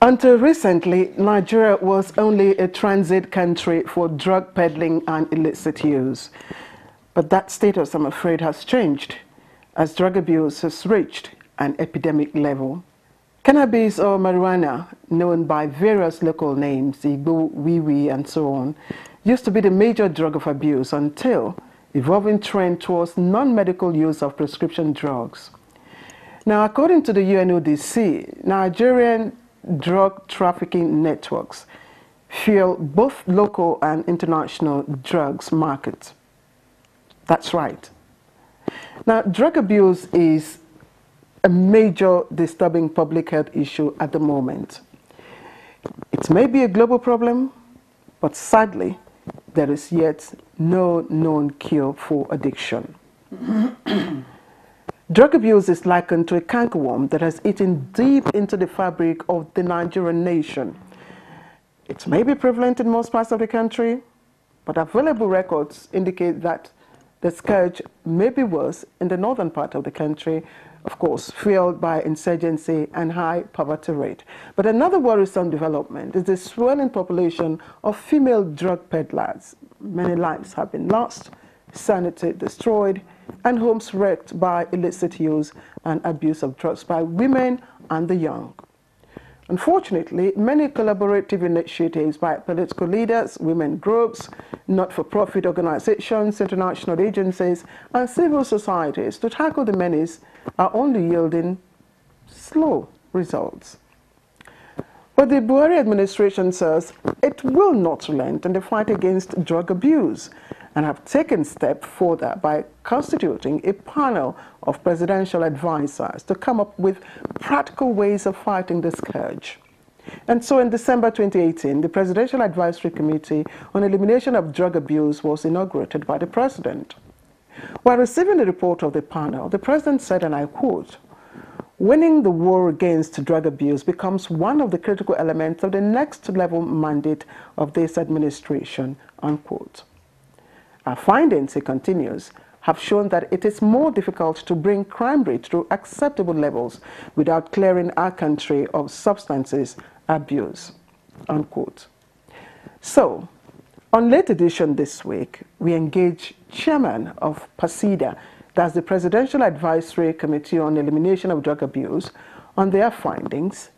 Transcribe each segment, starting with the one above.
Until recently, Nigeria was only a transit country for drug peddling and illicit use. But that status, I'm afraid, has changed as drug abuse has reached an epidemic level. Cannabis or marijuana, known by various local names, Igbo, Wiwi, and so on, used to be the major drug of abuse until the evolving trend towards non-medical use of prescription drugs. Now, according to the UNODC, Nigerian drug trafficking networks fuel both local and international drugs markets. That's right. Now, drug abuse is a major disturbing public health issue at the moment. It may be a global problem, but sadly, there is yet no known cure for addiction. Drug abuse is likened to a cankerworm that has eaten deep into the fabric of the Nigerian nation. It may be prevalent in most parts of the country, but available records indicate that the scourge may be worse in the northern part of the country, of course, fueled by insurgency and high poverty rate. But another worrisome development is the swelling population of female drug peddlers. Many lives have been lost, sanity destroyed, and homes wrecked by illicit use and abuse of drugs by women and the young. Unfortunately, many collaborative initiatives by political leaders, women groups, not-for-profit organizations, international agencies, and civil societies to tackle the menace are only yielding slow results. But the Buhari administration says it will not relent in the fight against drug abuse and have taken steps further by constituting a panel of presidential advisors to come up with practical ways of fighting the scourge. And so in December 2018, the Presidential Advisory Committee on Elimination of Drug Abuse was inaugurated by the President. While receiving the report of the panel, the President said, and I quote, "Winning the war against drug abuse becomes one of the critical elements of the next level mandate of this administration," unquote. Our findings, he continues, have shown that it is more difficult to bring crime rate to acceptable levels without clearing our country of substances abuse, unquote. So, on late edition this week, we engage Chairman of PASIDA, that's the Presidential Advisory Committee on Elimination of Drug Abuse, on their findings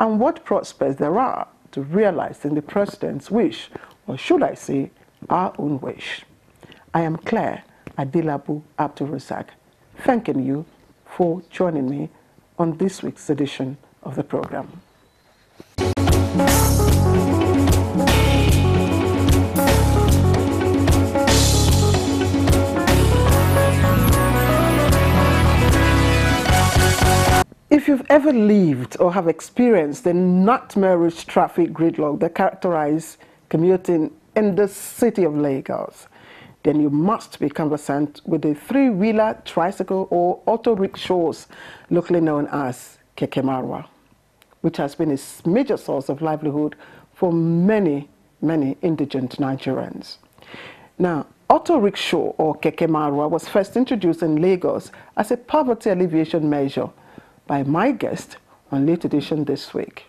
and what prospects there are to realizing the President's wish, or should I say, our own wish. I am Claire Adilabu Abdulrazak, thanking you for joining me on this week's edition of the program. If you've ever lived or have experienced the nightmarish traffic gridlock that characterizes commuting in the city of Lagos, then you must be conversant with the three-wheeler, tricycle, or auto rickshaws, locally known as Keke Marwa, which has been a major source of livelihood for many, many indigent Nigerians. Now, auto rickshaw or Keke Marwa was first introduced in Lagos as a poverty alleviation measure by my guest on Late Edition this week.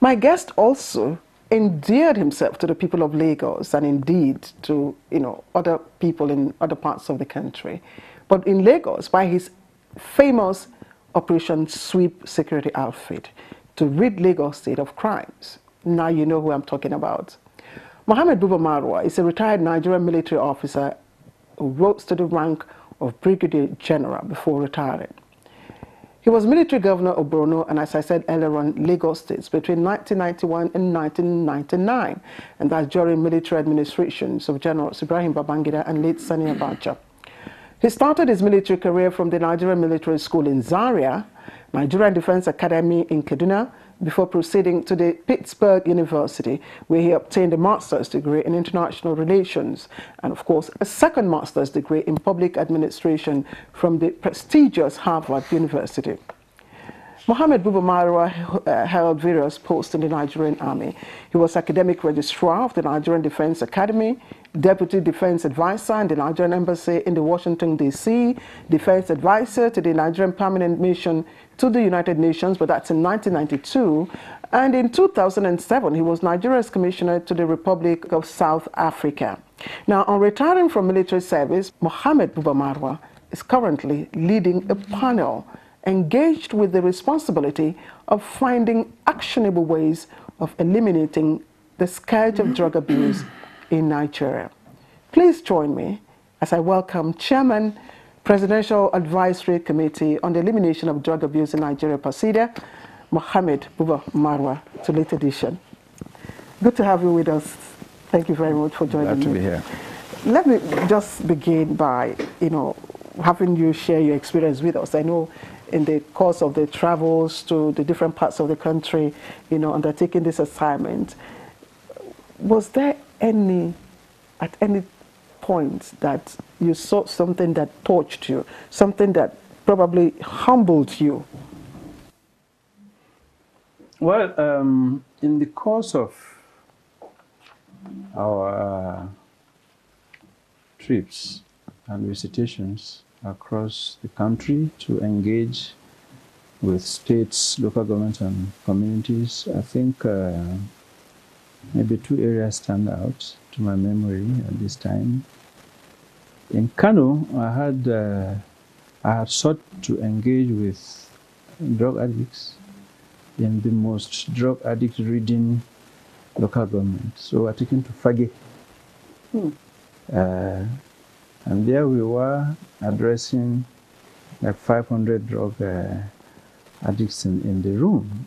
My guest also endeared himself to the people of Lagos and indeed to other people in other parts of the country, but in Lagos by his famous Operation Sweep security outfit to rid Lagos state of crimes. Now you know who I'm talking about. Mohammed Buba Marwa is a retired Nigerian military officer who rose to the rank of Brigadier General before retiring. He was military governor of Borno and, as I said earlier on, Lagos states between 1991 and 1999, and that's during military administrations of Generals Ibrahim Babangida and late Sani Abacha. He started his military career from the Nigerian Military School in Zaria, Nigerian Defence Academy in Kaduna, before proceeding to the Pittsburgh University, where he obtained a master's degree in international relations and, of course, a second master's degree in public administration from the prestigious Harvard University. Mohammed Buba Marwa held various posts in the Nigerian Army. He was academic registrar of the Nigerian Defence Academy, deputy defence advisor in the Nigerian Embassy in Washington, D.C., defence advisor to the Nigerian Permanent Mission to the United Nations, but that's in 1992. And in 2007, he was Nigeria's commissioner to the Republic of South Africa. Now, on retiring from military service, Mohammed Buba Marwa is currently leading a panel engaged with the responsibility of finding actionable ways of eliminating the scourge of drug abuse in Nigeria. Please join me as I welcome Chairman, Presidential Advisory Committee on the Elimination of Drug Abuse in Nigeria, PASIDA, Mohammed Buba Marwa, to Late Edition. Good to have you with us. Thank you very much for joining me. Glad to be here. Let me just begin by, having you share your experience with us. I know in the course of the travels to the different parts of the country, undertaking this assignment, was there at any point that you saw something that touched you, something that probably humbled you? Well, in the course of our trips and visitations across the country to engage with states, local governments, and communities, I think maybe two areas stand out to my memory at this time. In Kano, I had sought to engage with drug addicts in the most drug addict-ridden local government. So we were taken to Fage. And there we were addressing like 500 drug addicts in the room.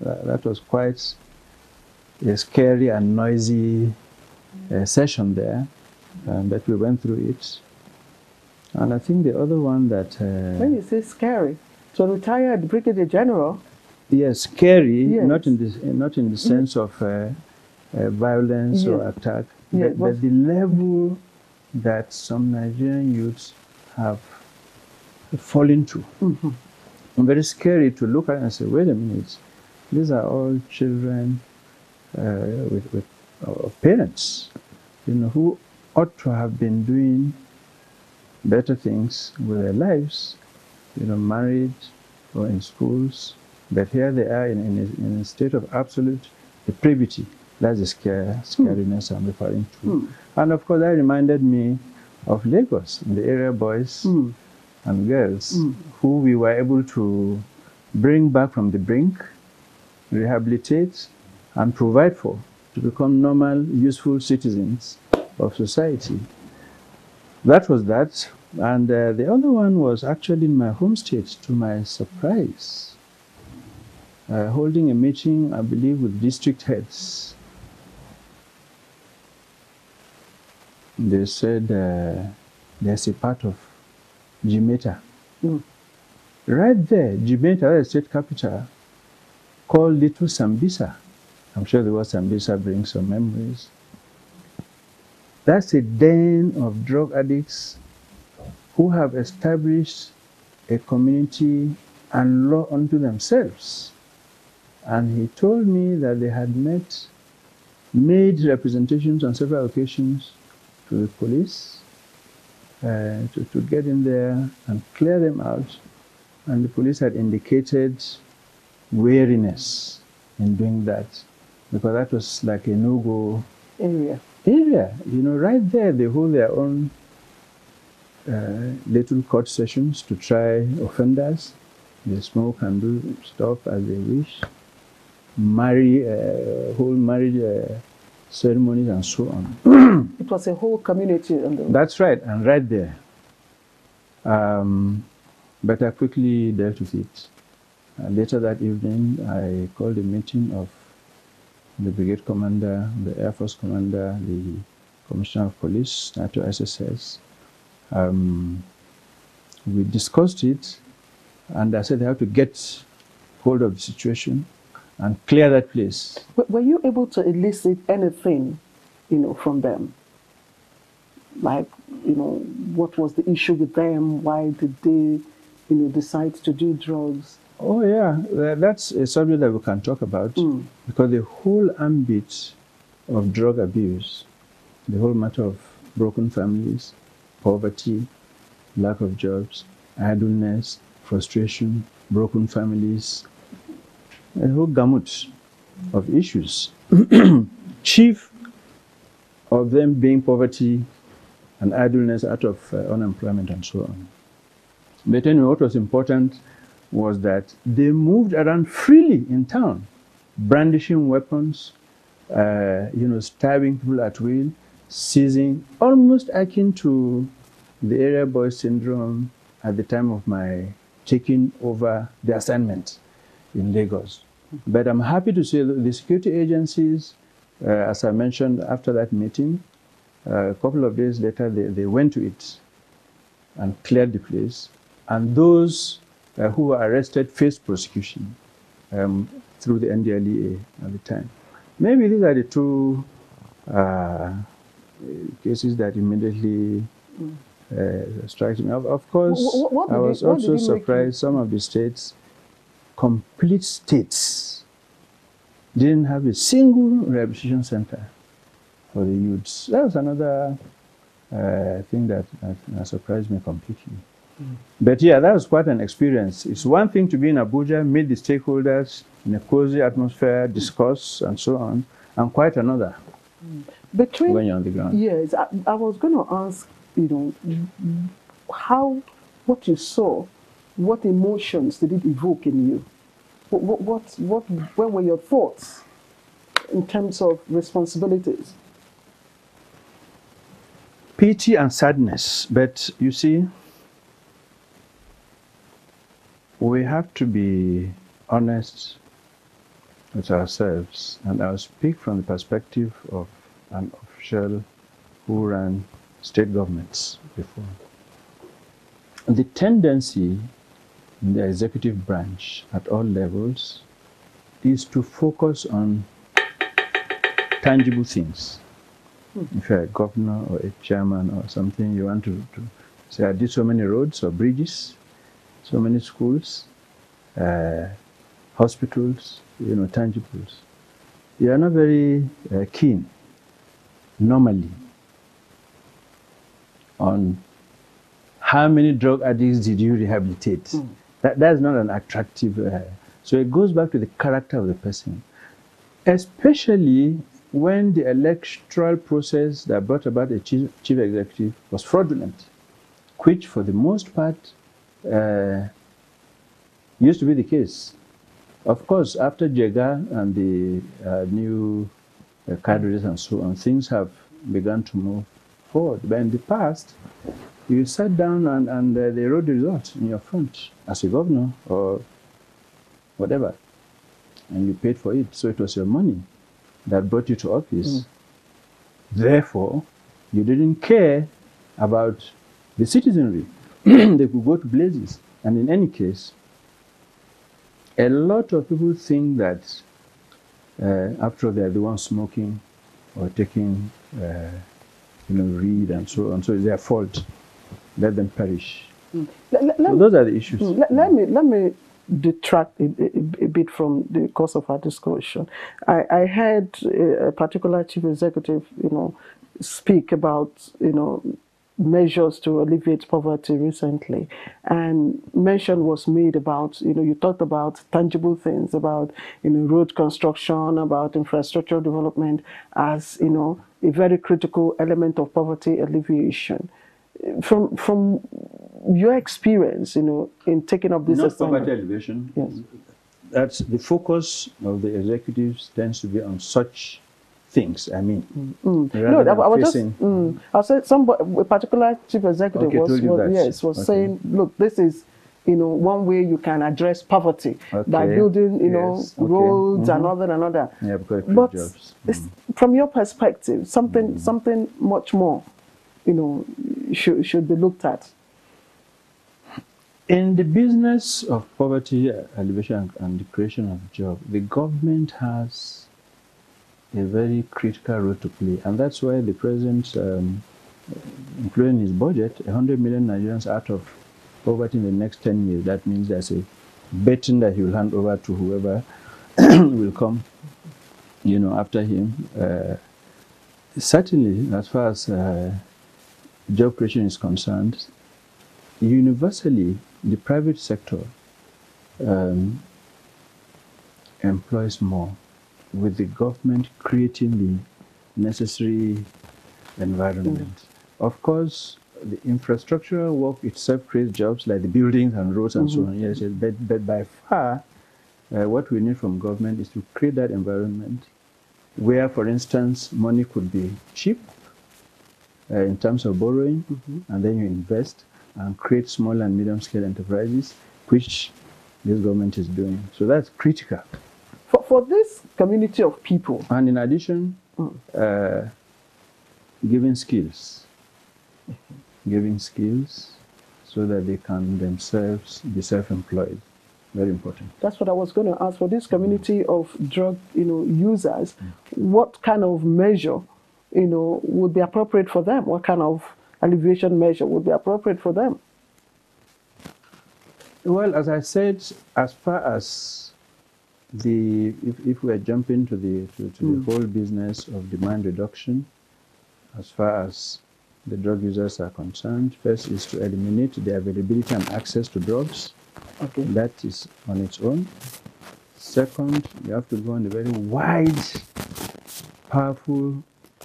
That was quite a scary and noisy session there, but we went through it. And I think the other one that... when you say scary, so retired Brigadier General... Yes, scary, yes. Not in the sense of violence, yes, or attack, yes, but the level that some Nigerian youths have fallen to. Mm-hmm. And very scary to look at and say, wait a minute, these are all children with parents, who ought to have been doing better things with their lives, married or in schools, but here they are in a state of absolute depravity. That's the scariness I'm referring to. And of course, that reminded me of Lagos, the area boys and girls who we were able to bring back from the brink, rehabilitate, and provide for, to become normal, useful citizens of society. That was that. And the other one was actually in my home state, to my surprise, holding a meeting, I believe, with district heads. They said there's a part of Jimeta. Right there, Jimeta, the state capital, called Little Sambisa. I'm sure the word Sambisa brings some memories. That's a den of drug addicts who have established a community and law unto themselves. And he told me that they had made representations on several occasions to the police to get in there and clear them out. And the police had indicated wariness in doing that, because that was like a no-go area. Right there they hold their own little court sessions to try offenders. They smoke and do stuff as they wish, whole marriage ceremonies and so on. It was a whole community. That's right, and right there. But I quickly dealt with it. Later that evening, I called a meeting of the brigade commander, the Air Force commander, the commissioner of police, NATO SSS. We discussed it, and I said I have to get hold of the situation and clear that place. Were you able to elicit anything, from them? Like, what was the issue with them? Why did they, decide to do drugs? Oh, yeah. That's a subject that we can talk about because the whole ambit of drug abuse, the whole matter of broken families, poverty, lack of jobs, idleness, frustration, broken families, a whole gamut of issues. Chief of them being poverty and idleness out of unemployment and so on. But anyway, what was important was that they moved around freely in town, brandishing weapons, stabbing people at will, seizing, almost akin to the area boy syndrome at the time of my taking over the assignment in Lagos. But I'm happy to say that the security agencies, as I mentioned after that meeting, a couple of days later, they went to it and cleared the place. And those who were arrested faced prosecution through the NDLEA at the time. Maybe these are the two cases that immediately strikes me. Of course, I was also surprised some of the states, complete states, didn't have a single rehabilitation center for the youths. That was another thing that surprised me completely. But yeah, that was quite an experience. It's one thing to be in Abuja, meet the stakeholders in a cozy atmosphere, discuss and so on, and quite another when you're on the ground. Yes, I was going to ask, what you saw, what emotions did it evoke in you? What were your thoughts in terms of responsibilities? Pity and sadness, but you see, we have to be honest with ourselves, and I'll speak from the perspective of an official who ran state governments before. The tendency in the executive branch at all levels is to focus on tangible things. If you're a governor or a chairman or something, you want to say, I did so many roads or bridges, so many schools, hospitals, tangibles. You are not very keen, normally, on how many drug addicts did you rehabilitate. That's not an attractive, so it goes back to the character of the person. Especially when the electoral process that brought about a chief executive was fraudulent, which for the most part used to be the case. Of course, after Jega and the new cadres and so on, things have begun to move forward. But in the past, you sat down and they wrote the results in your front as a governor or whatever, and you paid for it. So it was your money that brought you to office. Therefore, you didn't care about the citizenry. They could go to blazes. And in any case, a lot of people think that after all, they're the ones smoking or taking, read and so on. So it's their fault. Let them perish. So those are the issues. Let me detract a bit from the course of our discussion. I heard a particular chief executive, speak about, measures to alleviate poverty recently, and mention was made about, you talked about tangible things, about, road construction, about infrastructure development as, a very critical element of poverty alleviation. From your experience, in taking up this assignment. Not poverty alleviation. Yes. That's the focus of the executives tends to be on such things, I said a particular chief executive was saying, look, this is, one way you can address poverty by building, roads and other and other. Yeah, because it creates jobs. From your perspective, something much more, should be looked at. In the business of poverty alleviation and the creation of jobs, the government has a very critical role to play, and that's why the president, including his budget, 100 million Nigerians out of poverty in the next 10 years. That means there's a betting that he will hand over to whoever will come, you know, after him. Certainly, as far as job creation is concerned, universally, the private sector employs more, with the government creating the necessary environment. Of course, the infrastructural work itself creates jobs, like the buildings and roads and so on. Yes, yes. But by far, what we need from government is to create that environment where, for instance, money could be cheap in terms of borrowing, and then you invest and create small and medium-scale enterprises, which this government is doing. So that's critical. For this community of people. And in addition, giving skills. Giving skills so that they can themselves be self-employed. Very important. That's what I was going to ask. For this community of drug, you know, users, what kind of measure, you know, would be appropriate for them? What kind of alleviation measure would be appropriate for them? Well, as I said, as far as the, if we are jumping to the the whole business of demand reduction, as far as the drug users are concerned, first is to eliminate the availability and access to drugs. Okay. That is on its own. Second, you have to go on a very wide, powerful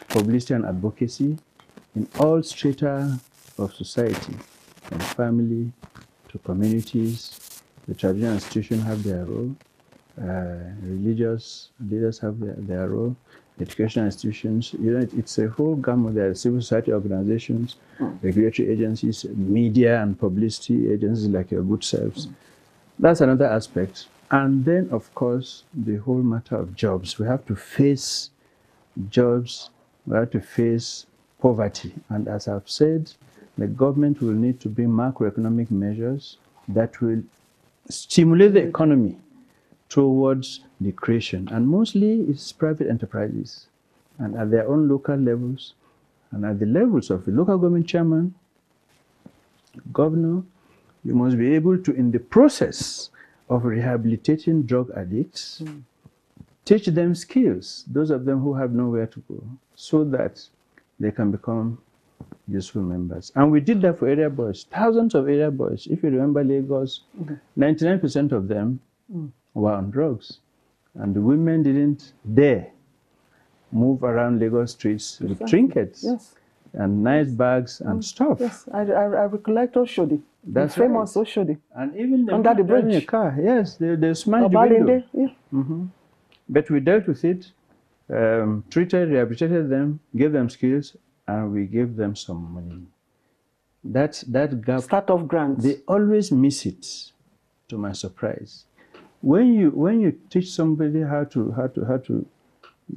publicity and advocacy in all strata of society, from family to communities. The traditional institutions have their role. Religious leaders have their role. Educational institutions, you know, it's a whole gamut. There are civil society organizations, regulatory agencies, media and publicity agencies like your good selves. That's another aspect. And then, of course, the whole matter of jobs. We have to face jobs, we have to face poverty. And as I've said, the government will need to bring macroeconomic measures that will stimulate the economy towards the creation, and mostly it's private enterprises, and at their own local levels, and at the levels of the local government chairman, governor. You must be able to, in the process of rehabilitating drug addicts, teach them skills, those of them who have nowhere to go, so that they can become useful members. And we did that for area boys, thousands of area boys. If you remember Lagos, 99% of them were on drugs, and the women didn't dare move around Lagos streets with trinkets and nice bags and stuff. Yes, I recollect Oshodi. That's right. Famous Oshodi. And even the under the bridge, in a car. Yes, they smashed the window. But we dealt with it, treated, rehabilitated them, gave them skills, and we gave them some money. That gap. Start off grants. They always miss it, to my surprise. When you teach somebody how to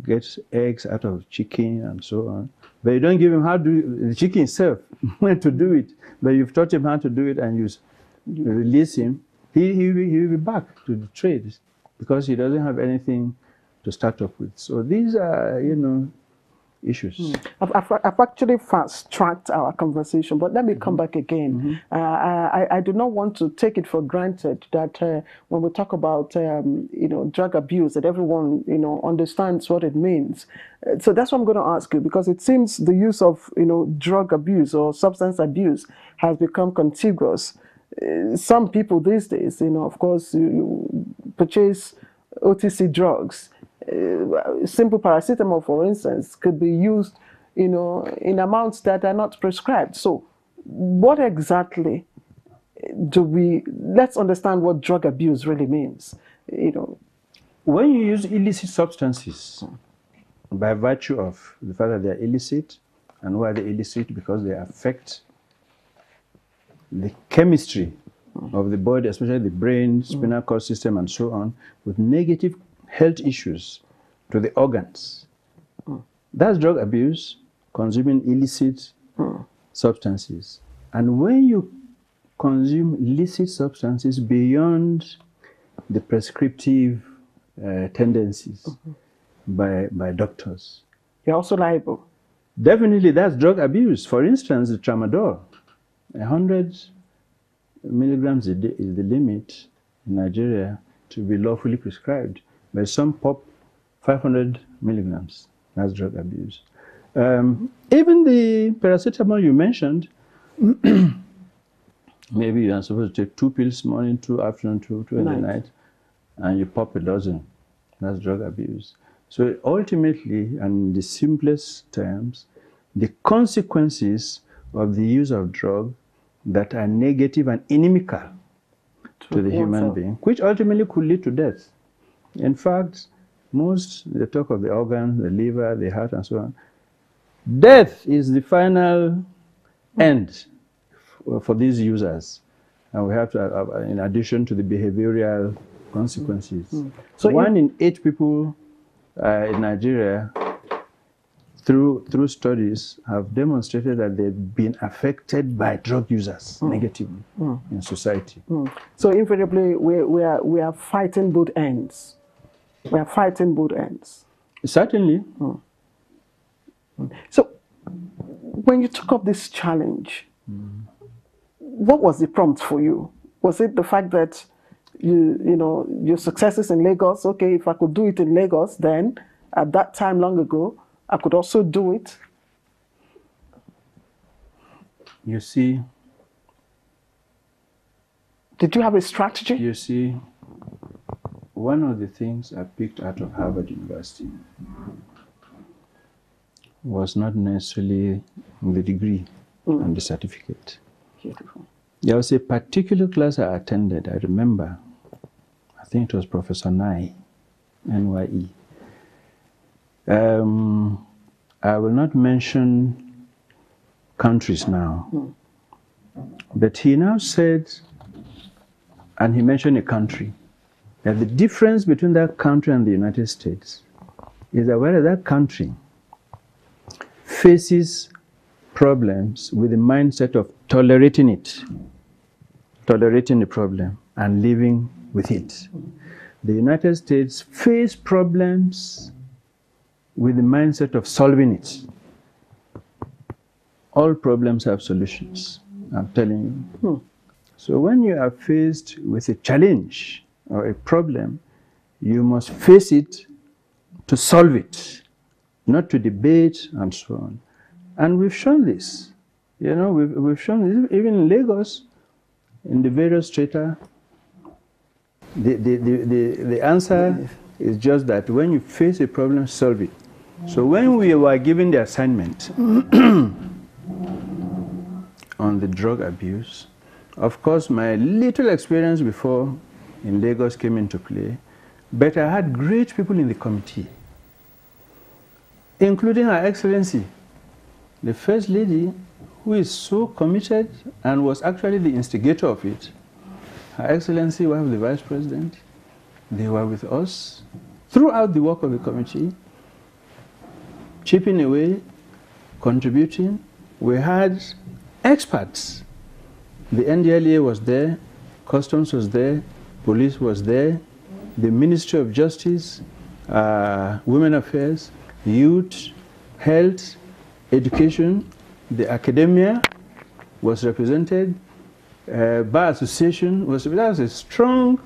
get eggs out of chicken and so on, but you don't give him how to do the chicken itself when to do it, but you've taught him how to do it and you release him, he'll be back to the trade because he doesn't have anything to start off with. So these are, you know, issues. I've actually fast-tracked our conversation, but let me come back again. I do not want to take it for granted that when we talk about you know, drug abuse, that everyone, you know, understands what it means. So that's what I'm going to ask you, because it seems the use of, you know, drug abuse or substance abuse has become contiguous. Some people these days, you know, of course, you purchase OTC drugs. Simple paracetamol, for instance, could be used, you know, in amounts that are not prescribed. So what exactly do we, let's understand what drug abuse really means, you know. When you use illicit substances, by virtue of the fact that they are illicit, and why they're illicit, because they affect the chemistry of the body, especially the brain, spinal cord system, and so on, with negative health issues to the organs. That's drug abuse, consuming illicit substances. And when you consume illicit substances beyond the prescriptive tendencies by doctors, you're also liable. Definitely, that's drug abuse. For instance, the Tramadol, 100 milligrams a day is the limit. in Nigeria to be lawfully prescribed, but some pop 500 milligrams. That's drug abuse. Even the paracetamol you mentioned, maybe you are supposed to take 2 pills morning, 2 afternoon, 2 in the night, and you pop a dozen. That's drug abuse. So ultimately, and in the simplest terms, the consequences of the use of drugs that are negative and inimical to the human being, which ultimately could lead to death. In fact, most, they talk of the organ, the liver, the heart, and so on. Death is the final end for these users. And we have to, in addition to the behavioral consequences. Mm-hmm. So 1 in 8 people in Nigeria, through studies, have demonstrated that they've been affected by drug users negatively in society. So invariably, we are fighting both ends. We are fighting both ends. Certainly. So when you took up this challenge, what was the prompt for you? Was it the fact that you know, your successes in Lagos? Okay, if I could do it in Lagos, then at that time long ago, I could also do it. You see. Did you have a strategy? You see, one of the things I picked out of Harvard University was not necessarily the degree and the certificate. Beautiful. There was a particular class I attended, I remember. I think it was Professor Nye, NYE. I will not mention countries now, but he now said, and he mentioned a country, that the difference between that country and the United States is that whether that country faces problems with the mindset of tolerating it, tolerating the problem and living with it. The United States face problems with the mindset of solving it. All problems have solutions, I'm telling you. So when you are faced with a challenge or a problem, you must face it to solve it, not to debate and so on. And we've shown this. You know, we've shown this even in Lagos, in the various strata. The answer is just that when you face a problem, solve it. So when we were given the assignment on the drug abuse, of course my little experience before in Lagos came into play, but I had great people in the committee, including Her Excellency, the First Lady, who is so committed and was actually the instigator of it. Her Excellency, wife of the Vice President, they were with us throughout the work of the committee, chipping away, contributing. We had experts. The NDLEA was there, Customs was there, Police was there, the Ministry of Justice, Women Affairs, Youth, Health, Education, the academia was represented, Bar Association was represented. That was a strong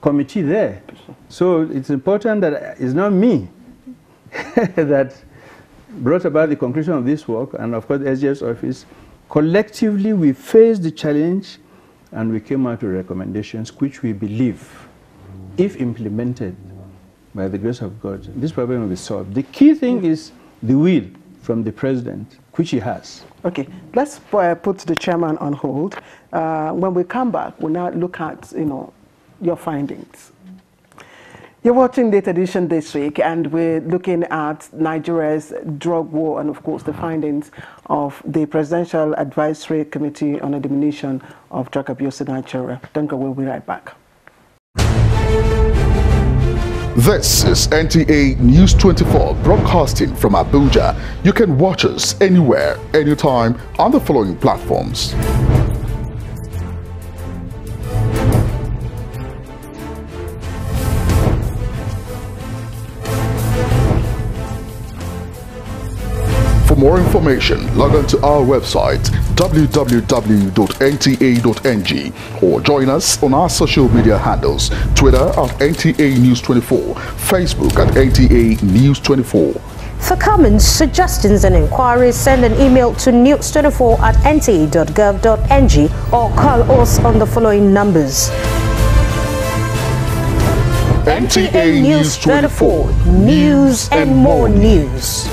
committee there. So it's important that it's not me that brought about the conclusion of this work, and of course the SGF's office. Collectively we faced the challenge and we came out with recommendations which we believe, if implemented by the grace of God, this problem will be solved. The key thing is the will from the president, which he has. Okay, let's put the chairman on hold. When we come back, we'll now look at, you know, your findings. You're watching Late Edition this week, and we're looking at Nigeria's drug war and, of course, the findings of the Presidential Advisory Committee on the Diminution of Drug Abuse in Nigeria. Don't go, we'll be right back. This is NTA News 24 broadcasting from Abuja. You can watch us anywhere, anytime on the following platforms. For more information, log on to our website www.nta.ng or join us on our social media handles, Twitter at NTA News 24, Facebook at NTA News 24. For comments, suggestions and inquiries, send an email to news24@nta.gov.ng or call us on the following numbers. NTA News 24, news and more news.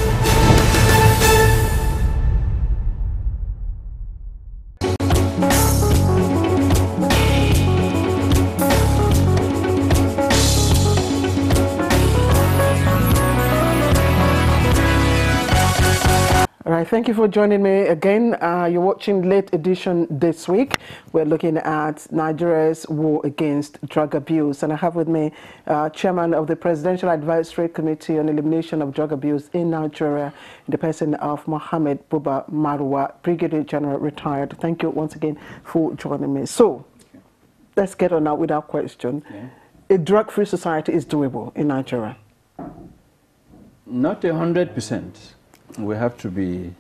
Thank you for joining me again. You're watching Late Edition this week. We're looking at Nigeria's war against drug abuse. And I have with me Chairman of the Presidential Advisory Committee on Elimination of Drug Abuse in Nigeria, in the person of Mohammed Buba Marwa, Brigadier General, retired. Thank you once again for joining me. So, let's get on now with our question. Yeah. A drug-free society is doable in Nigeria? Not 100%. We have to be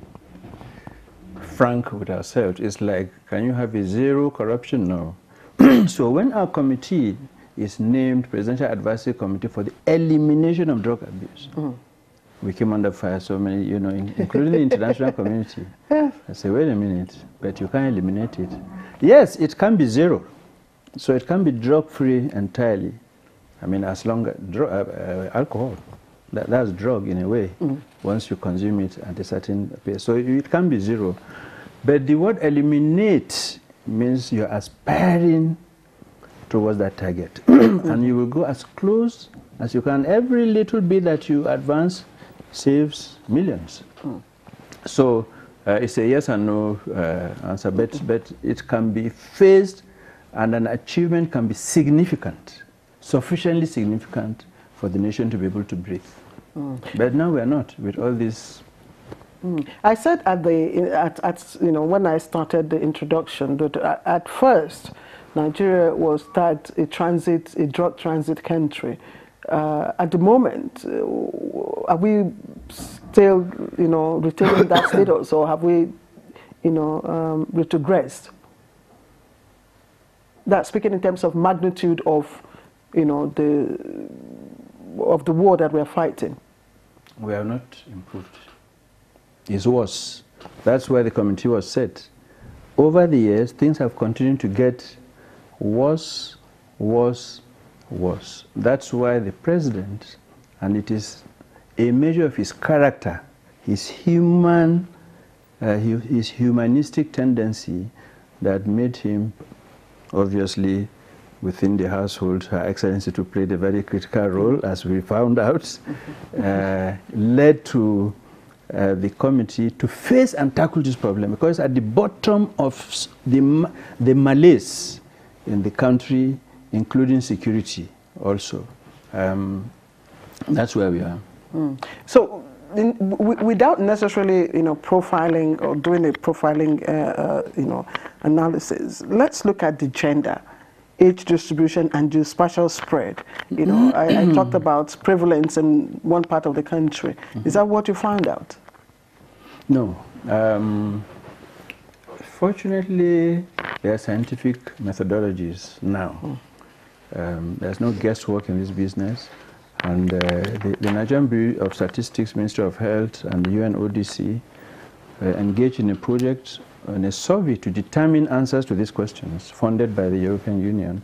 frank with ourselves. It's like, can you have a zero corruption? No. So when our committee is named Presidential Advisory Committee for the Elimination of Drug Abuse, we came under fire so many, you know, including the international community. I said, wait a minute, but you can't eliminate it. Yes, it can be zero. So it can be drug-free entirely. I mean, as long as alcohol. That's drug in a way, once you consume it at a certain pace. So it can be zero. But the word eliminate means you're aspiring towards that target. And you will go as close as you can. Every little bit that you advance saves millions. So it's a yes and no answer, but it can be phased, and an achievement can be significant, sufficiently significant for the nation to be able to breathe. But now we are not, with all this. I said at the you know, when I started the introduction, that at first Nigeria was that a drug transit country. At the moment, are we still, you know, retaining that status, or have we, you know, retrogressed? That speaking in terms of magnitude of, you know, of the war that we are fighting. We have not improved. It's worse. That's why the committee was set. Over the years, things have continued to get worse, worse, worse. That's why the president, and it is a measure of his character, his humanistic tendency that made him, obviously, within the household, Her Excellency to play a very critical role, as we found out, led to the committee to face and tackle this problem, because at the bottom of the malaise in the country, including security also, that's where we are. So, without necessarily, you know, profiling or doing a profiling, you know, analysis, let's look at the gender, age distribution and the spatial spread. You know, I talked about prevalence in one part of the country. Is that what you found out? No. Fortunately, there are scientific methodologies now. There's no guesswork in this business. And the Nigerian Bureau of Statistics, Ministry of Health, and the UNODC engaged in a project on a survey to determine answers to these questions, funded by the European Union.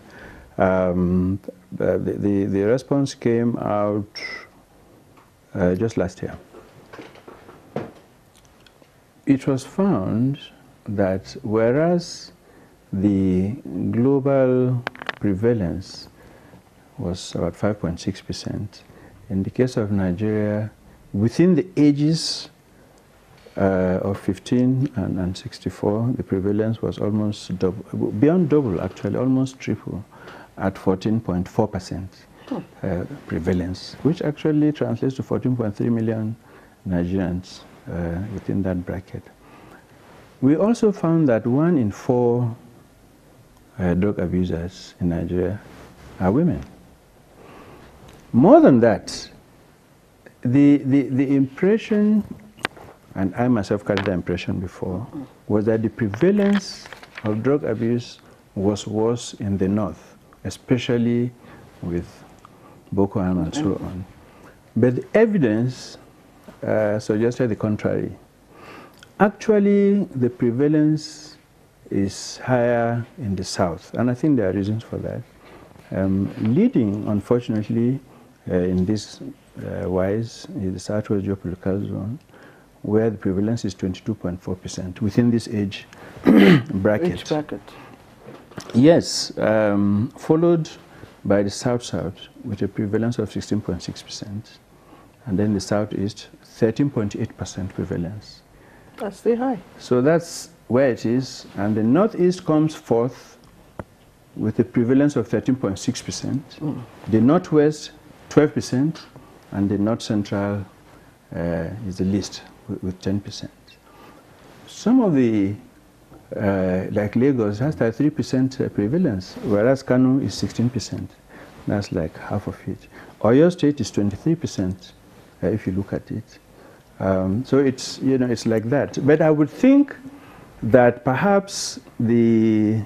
The response came out just last year. It was found that whereas the global prevalence was about 5.6%, in the case of Nigeria, within the ages of 15 and 64, the prevalence was almost double, beyond double actually, almost triple, at 14.4% prevalence, which actually translates to 14.3 million Nigerians within that bracket. We also found that 1 in 4 drug abusers in Nigeria are women. More than that, the impression and I myself carried the impression before, was that the prevalence of drug abuse was worse in the north, especially with Boko Haram and so on. But the evidence suggested the contrary. Actually, the prevalence is higher in the south, and I think there are reasons for that. Leading, unfortunately, in this wise, is the southwest geopolitical zone, where the prevalence is 22.4% within this age bracket. Age bracket. Yes, followed by the south-south with a prevalence of 16.6%, and then the southeast 13.8% prevalence. That's still high. So that's where it is, and the northeast comes forth with a prevalence of 13.6%, the northwest 12%, and the north central is the least with 10%. Some of the like Lagos has 33% prevalence, whereas Kano is 16%. That's like half of it. Oyo State is 23% if you look at it. So it's, you know, it's like that. But I would think that perhaps the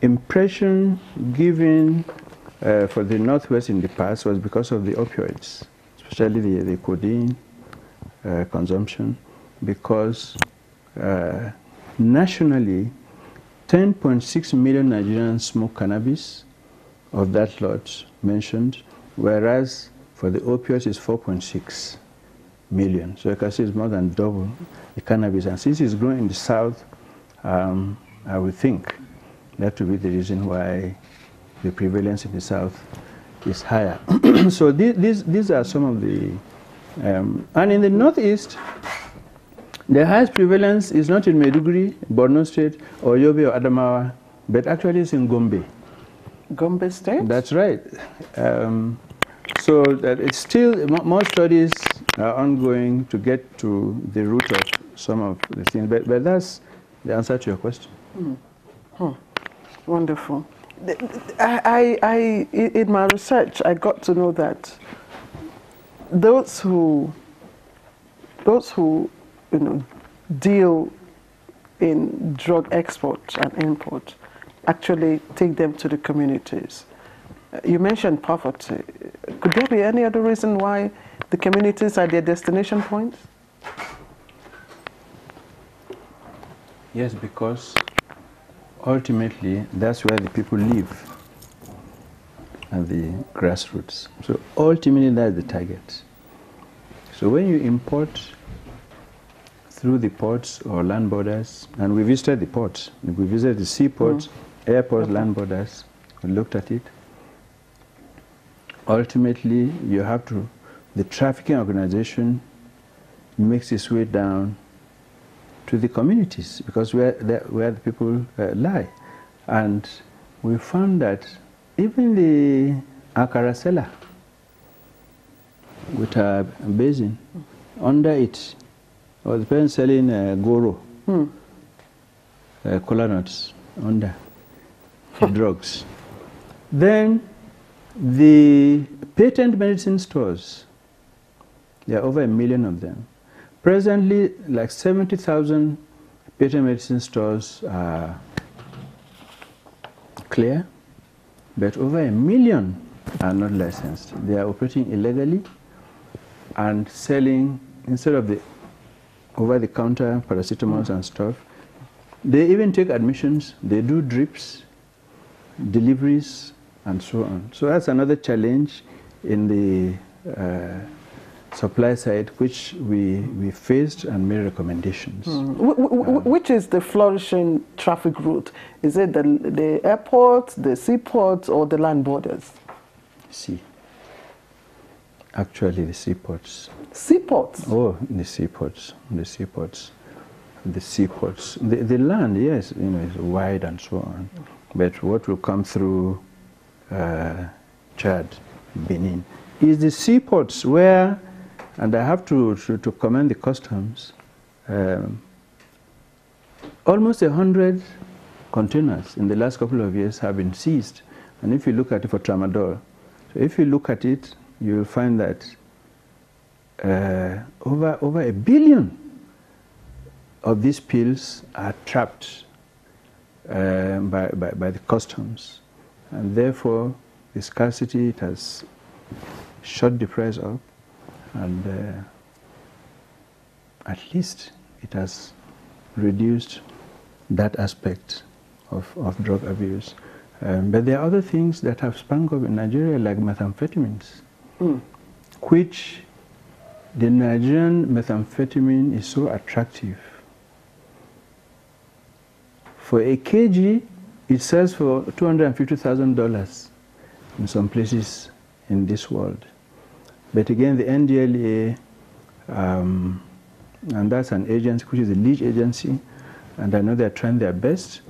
impression given for the Northwest in the past was because of the opioids, especially the codeine consumption, because nationally, 10.6 million Nigerians smoke cannabis, of that lot mentioned, whereas for the opioids it's 4.6 million. So you can see it's more than double the cannabis. And since it's growing in the south, I would think that would be the reason why the prevalence in the south is higher. So these are some of the... and in the northeast, the highest prevalence is not in Maduguri, Borno State, or Yobe or Adamawa, but actually it's in Gombe. Gombe State? That's right. So that it's still, more studies are ongoing to get to the root of some of the things, but that's the answer to your question. Wonderful. I, in my research, I got to know that those who you know, deal in drug export and import, actually take them to the communities. You mentioned poverty. Could there be any other reason why the communities are their destination points? Yes, because ultimately that's where the people live, at the grassroots. So ultimately that's the target. So when you import through the ports or land borders, and we visited the ports, we visited the seaports, airports, land borders, we looked at it. Ultimately, you have to, the trafficking organization makes its way down to the communities, because where the people lie. And we found that even the Akara seller with a basin, under it, or the person selling goro, cola nuts, under drugs. Then the patent medicine stores, there are over 1 million of them. Presently, like 70,000 patent medicine stores are clear, but over 1 million are not licensed. They are operating illegally and selling, instead of the over-the-counter paracetamols and stuff. They even take admissions, they do drips, deliveries, and so on. So that's another challenge in the supply side, which we faced and made recommendations. Which is the flourishing traffic route? Is it the airport, the seaports, or the land borders? Sea. Actually, the seaports. Seaports? Oh, the seaports, the seaports, the seaports. The land, yes, you know, is wide and so on. But what will come through Chad, Benin, is the seaports where, and I have to commend the customs, almost 100 containers in the last couple of years have been seized. And if you look at it for Tramadol, so if you look at it, you will find that over 1 billion of these pills are trapped by the customs, and therefore the scarcity, it has shot the price up, and at least it has reduced that aspect of drug abuse. But there are other things that have sprung up in Nigeria, like methamphetamines, which the Nigerian methamphetamine is so attractive. For a kg, it sells for $250,000 in some places in this world. But again, the NDLEA, and that's an agency which is a lead agency, and I know they're trying their best.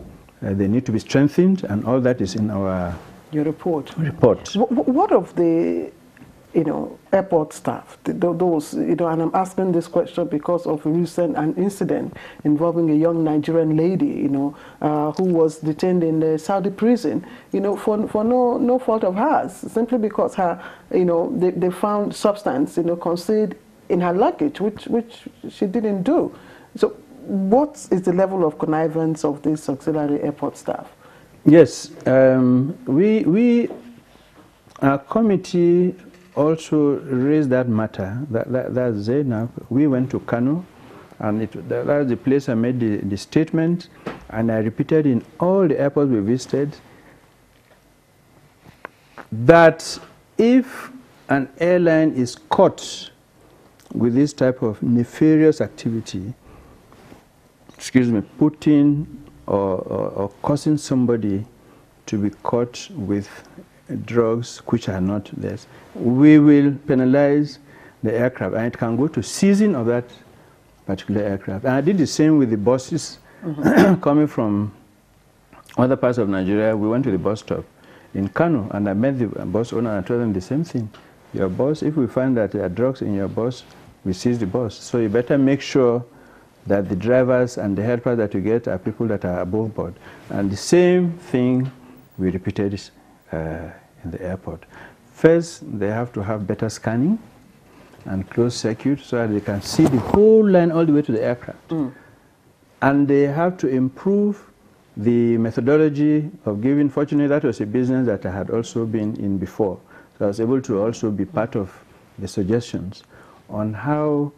They need to be strengthened, and all that is in our report. What of the, you know, airport staff? Those, you know, and I'm asking this question because of a recent incident involving a young Nigerian lady, you know, who was detained in the Saudi prison, you know, for no fault of hers, simply because her, you know, they found substance, you know, concealed in her luggage, which she didn't do. So what is the level of connivance of this auxiliary airport staff? Yes, our committee also raised that matter. That's Zainab. We went to Kano, and that was the place I made the statement, and I repeated in all the airports we visited that if an airline is caught with this type of nefarious activity, excuse me, putting or causing somebody to be caught with drugs which are not theirs, we will penalize the aircraft, and it can go to seizing of that particular aircraft. And I did the same with the buses coming from other parts of Nigeria. We went to the bus stop in Kano, and I met the bus owner and I told them the same thing. Your bus, if we find that there are drugs in your bus, we seize the bus. So you better make sure that the drivers and the helpers that you get are people that are above board. And the same thing we repeated in the airport. First, they have to have better scanning and closed circuit so that they can see the whole line all the way to the aircraft. And they have to improve the methodology of giving. Fortunately, that was a business that I had also been in before. So I was able to also be part of the suggestions on how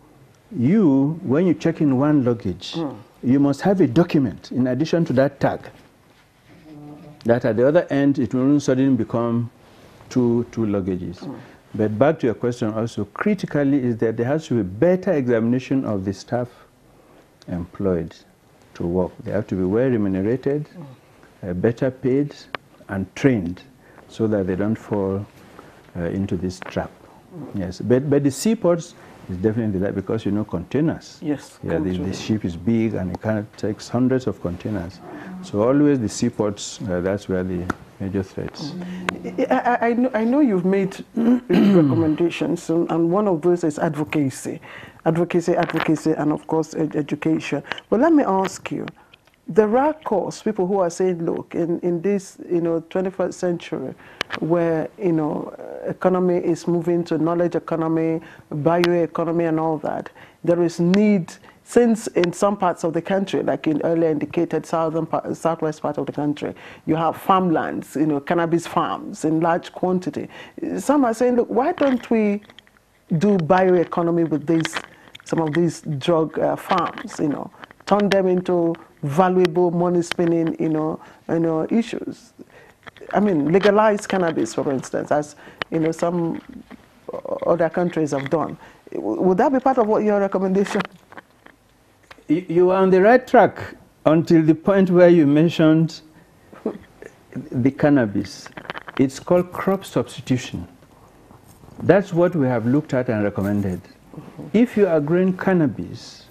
you, when you check in one luggage, you must have a document in addition to that tag, that at the other end it will suddenly become two luggages. But back to your question also, critically, is that there has to be better examination of the staff employed to work. They have to be well remunerated, better paid and trained, so that they don't fall into this trap. Yes, but the seaports, it's definitely that, because, you know, containers. Yes. Yeah, the ship is big and it kind of takes hundreds of containers. So always the seaports, that's where the major threats. I know you've made recommendations, and one of those is advocacy. Advocacy, and of course education. But let me ask you, there are people who are saying, look, in this, you know, 21st century, where, you know, economy is moving to knowledge economy, bioeconomy and all that, there is need, since in some parts of the country, like in earlier indicated southwest part of the country, you have farmlands, you know, cannabis farms in large quantity. Some are saying, look, why don't we do bioeconomy with these, some of these drug farms, you know, turn them into valuable money spinning, you know, issues. I mean, legalize cannabis, for instance, as, you know, some other countries have done. Would that be part of what your recommendation? You are on the right track until the point where you mentioned the cannabis. It's called crop substitution. That's what we have looked at and recommended. If you are growing cannabis,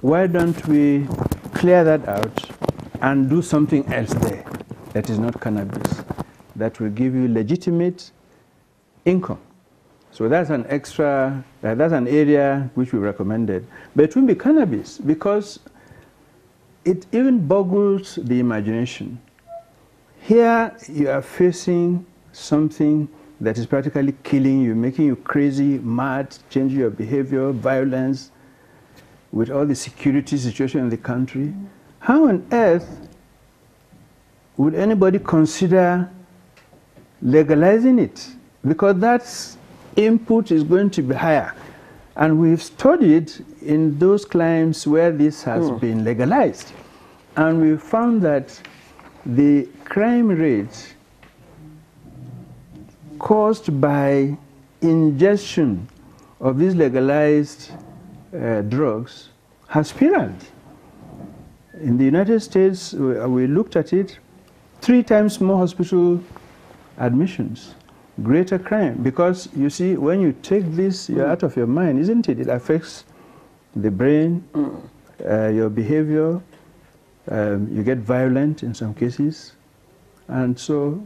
why don't we clear that out and do something else there that is not cannabis, that will give you legitimate income? So that's an extra, that's an area which we recommended. But it won't be cannabis, because it even boggles the imagination. Here you are facing something that is practically killing you, making you crazy, mad, changing your behavior, violence. with all the security situation in the country, how on earth would anybody consider legalizing it? Because that input is going to be higher. And we've studied in those climes where this has been legalized. And we found that the crime rate caused by ingestion of these legalized drugs has spiraled. In the United States, we looked at it, 3 times more hospital admissions, greater crime. Because you see, when you take this, you're out of your mind, isn't it? It affects the brain, your behavior. You get violent in some cases, and so,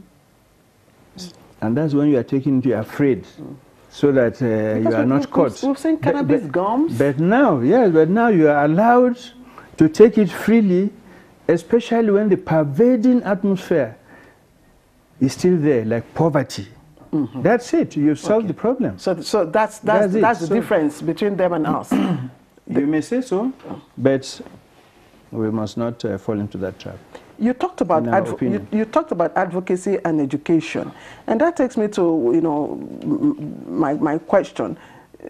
and that's when you are taken to, you're afraid, so that you are not caught. We've seen cannabis gums. But now, yes, but now you are allowed to take it freely, especially when the pervading atmosphere is still there, like poverty. Mm-hmm. That's it. You solve the problem. So that's the difference between them and us. You may say so, but we must not fall into that trap. You talked about you talked about advocacy and education, and that takes me to my question.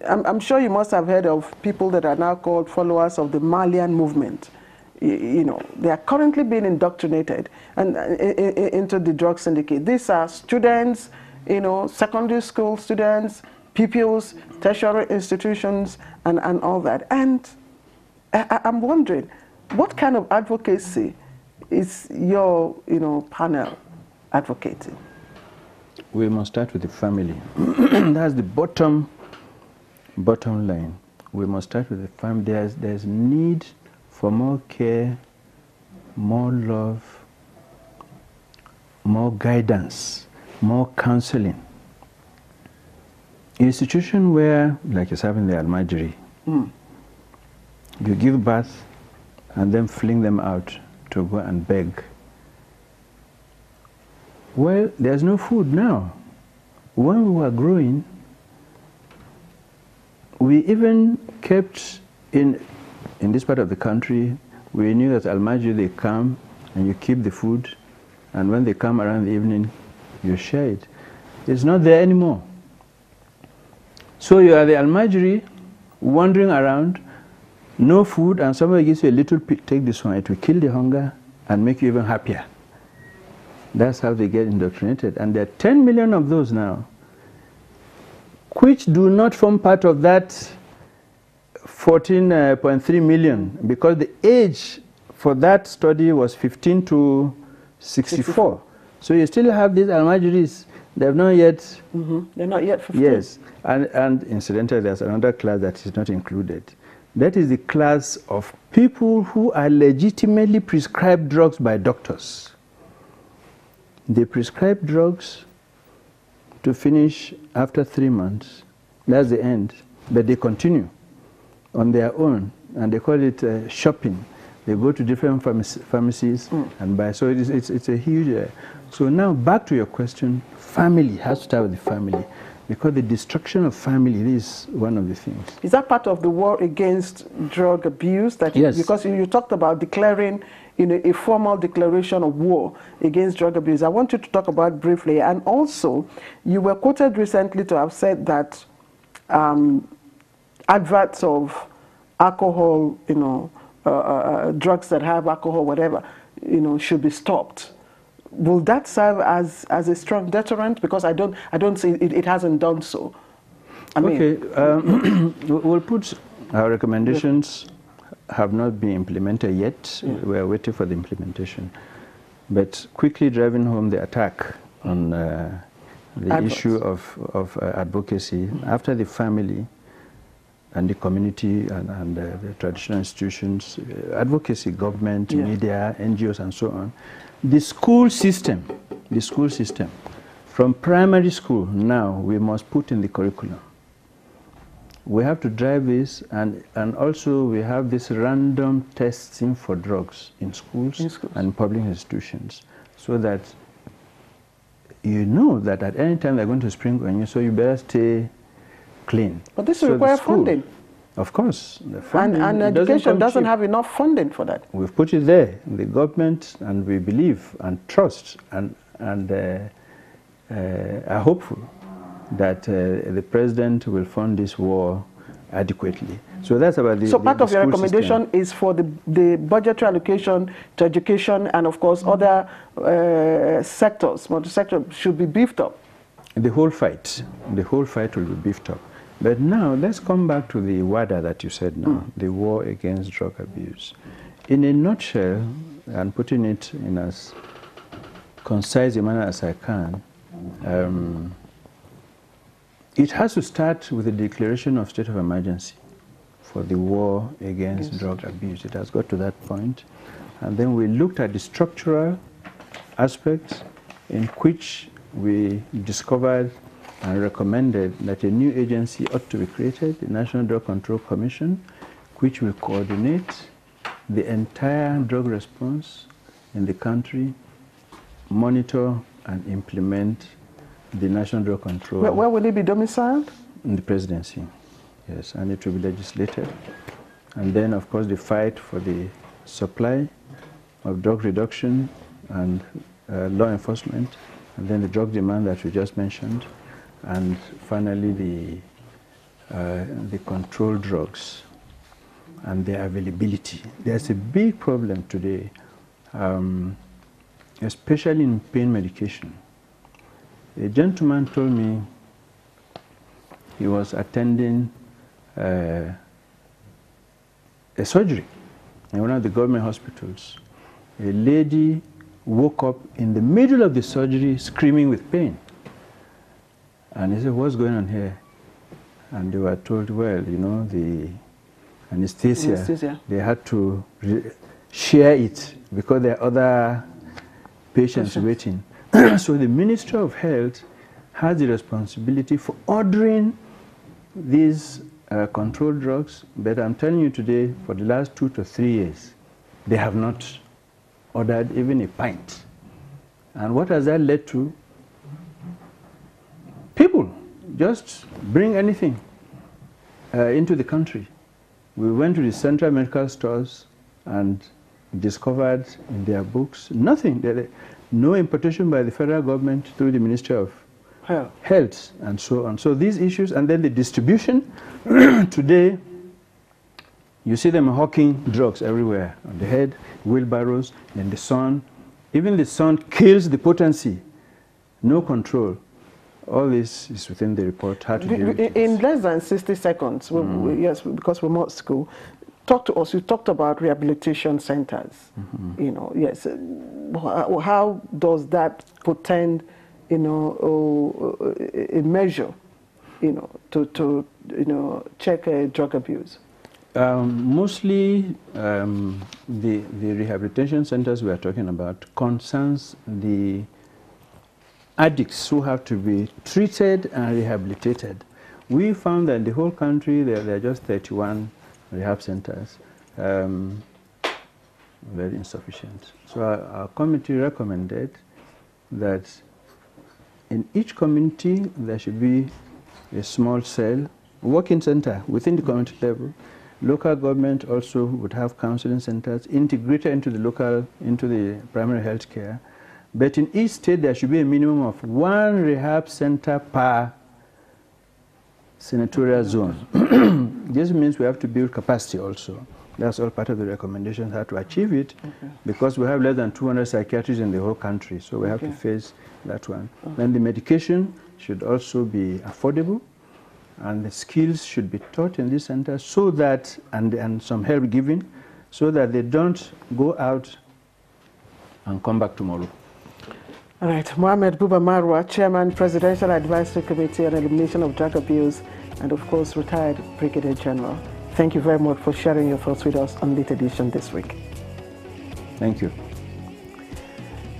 I'm sure you must have heard of people that are now called followers of the Malian movement. You know, they are currently being indoctrinated and into the drug syndicate. These are students, you know, secondary school students, pupils, tertiary institutions, and all that. And I'm wondering, what kind of advocacy is your, you know, panel advocating? We must start with the family. That's the bottom line. We must start with the family. There's need for more care, more love, more guidance, more counseling. Institution where, like it's happening in the almajiri, you give birth, and then fling them out to go and beg. Well, there's no food now. When we were growing, we even kept in this part of the country, we knew that almajiri, they come and you keep the food, and when they come around the evening, you share it. It's not there anymore. So you are the almajiri wandering around, no food, and somebody gives you a little bit, take this one, it will kill the hunger and make you even happier. That's how they get indoctrinated. And there are 10 million of those now, which do not form part of that 14.3 million, because the age for that study was 15 to 64. So you still have these almajiris. They've not yet... They're not yet 15. Yes. And incidentally, there's another class that is not included. That is the class of people who are legitimately prescribed drugs by doctors. They prescribe drugs to finish after 3 months. That's the end. But they continue on their own, and they call it shopping. They go to different pharmacies and buy. So it's a huge... So now back to your question, family has to start with the family. Because the destruction of family is one of the things. Is that part of the war against drug abuse? That yes. Because you talked about declaring, you know, a formal declaration of war against drug abuse. I want you to talk about briefly. And also, you were quoted recently to have said that adverts of alcohol, you know, drugs that have alcohol, whatever, you know, should be stopped. Will that serve as a strong deterrent? Because I don't see it hasn't done so. We'll put our recommendations have not been implemented yet. Yeah. We are waiting for the implementation. But quickly driving home the attack on the issue of advocacy after the family and the community and the traditional institutions, advocacy, government, media, NGOs, and so on. The school system, from primary school now, we must put in the curriculum. We have to drive this, and also we have this random testing for drugs in schools and public institutions, so that you know that at any time they're going to spring on you, so you better stay clean. But this will require funding. Of course. The funding and education doesn't have enough funding for that. We've put it there, the government, and we believe and trust and are hopeful that the president will fund this war adequately. So that's about the. So part of your recommendation is for the budgetary allocation to education and of course other sectors, multi-sector should be beefed up. The whole fight will be beefed up. But now let's come back to the WADA that you said now, the war against drug abuse. In a nutshell, and putting it in as concise a manner as I can, it has to start with a declaration of state of emergency for the war against drug abuse. It has got to that point. And then we looked at the structural aspects in which we discovered and recommended that a new agency ought to be created, the National Drug Control Commission, which will coordinate the entire drug response in the country, monitor and implement the National Drug Control. Where will it be domiciled? In the presidency, yes, and it will be legislated. And then, of course, the fight for the supply of drug reduction and law enforcement, and then the drug demand that we just mentioned, and finally the controlled drugs and their availability. There's a big problem today, especially in pain medication. A gentleman told me he was attending a surgery in one of the government hospitals. A lady woke up in the middle of the surgery screaming with pain. And he said, "What's going on here?" And they were told, well, you know, the anesthesia. They had to share it because there are other patients waiting. So the Ministry of Health has the responsibility for ordering these controlled drugs, but I'm telling you today, for the last 2 to 3 years, they have not ordered even a pint. And what has that led to? People just bring anything into the country. We went to the central medical stores and discovered in their books nothing. No importation by the federal government through the Ministry of Health and so on. So these issues, and then the distribution. Today, you see them hawking drugs everywhere, on the head, wheelbarrows, and the sun. Even the sun kills the potency. No control. All this is within the report. How to deal with it. In less than 60 seconds, yes, because we're not school. Talk to us, you talked about rehabilitation centers, you know, yes. How does that portend, you know, a measure, you know, to you know, check drug abuse? Mostly the rehabilitation centers we are talking about concerns the addicts who have to be treated and rehabilitated. We found that in the whole country there are just 31 rehab centers, very insufficient. So our committee recommended that in each community there should be a small cell, working center within the community level. Local government also would have counseling centers integrated into the local, into the primary health care. But in each state there should be a minimum of 1 rehab center per senatorial zone. This means we have to build capacity also. That's all part of the recommendations, how to achieve it, because we have less than 200 psychiatrists in the whole country, so we have to face that one. Then the medication should also be affordable, and the skills should be taught in this center, so that, and some help given, so that they don't go out and come back tomorrow. All right, Mohammed Buba Marwa, Chairman, Presidential Advisory Committee on Elimination of Drug Abuse, and of course, retired Brigadier General. Thank you very much for sharing your thoughts with us on Late Edition this week. Thank you.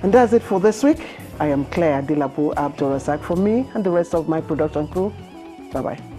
And that's it for this week. I am Claire Adilabu Abdulrazak. For me and the rest of my production crew, bye-bye.